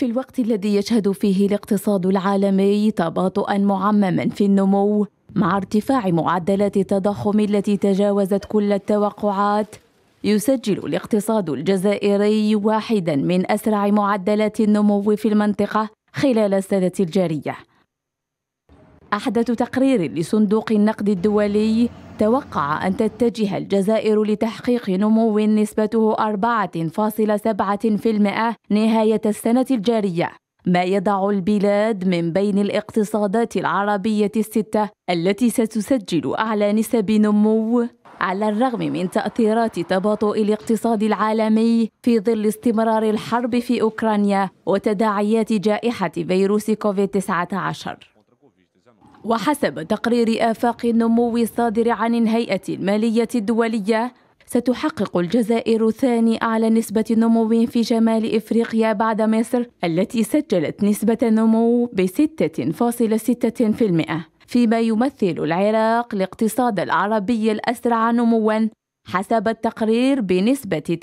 في الوقت الذي يشهد فيه الاقتصاد العالمي تباطؤا معمما في النمو مع ارتفاع معدلات التضخم التي تجاوزت كل التوقعات، يسجل الاقتصاد الجزائري واحدا من أسرع معدلات النمو في المنطقة خلال السنة الجارية. أحدث تقرير لصندوق النقد الدولي توقع أن تتجه الجزائر لتحقيق نمو نسبته 4.7% نهاية السنة الجارية، ما يضع البلاد من بين الاقتصادات العربية الستة التي ستسجل أعلى نسب نمو، على الرغم من تأثيرات تباطؤ الاقتصاد العالمي في ظل استمرار الحرب في أوكرانيا وتداعيات جائحة فيروس كوفيد-19. وحسب تقرير آفاق النمو الصادر عن الهيئة المالية الدولية، ستحقق الجزائر ثاني أعلى نسبة نمو في شمال إفريقيا بعد مصر التي سجلت نسبة نمو ب6.6%، فيما يمثل العراق الاقتصاد العربي الأسرع نمواً حسب التقرير بنسبة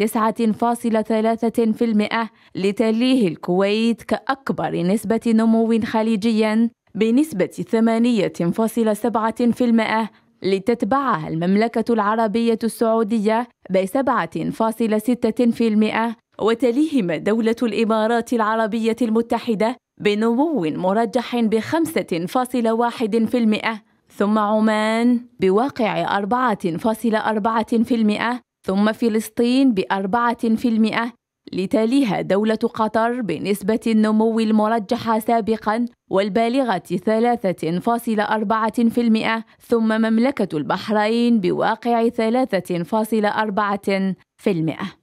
9.3%، لتليه الكويت كأكبر نسبة نمو خليجياً بنسبة 8.7%، لتتبعها المملكة العربية السعودية ب7.6%، وتليهما دولة الإمارات العربية المتحدة بنمو مرجح ب5.1%، ثم عمان بواقع 4.4%، ثم فلسطين ب4%، لتليها دولة قطر بنسبة النمو المرجحة سابقاً والبالغة 3.4%، ثم مملكة البحرين بواقع 3.4%.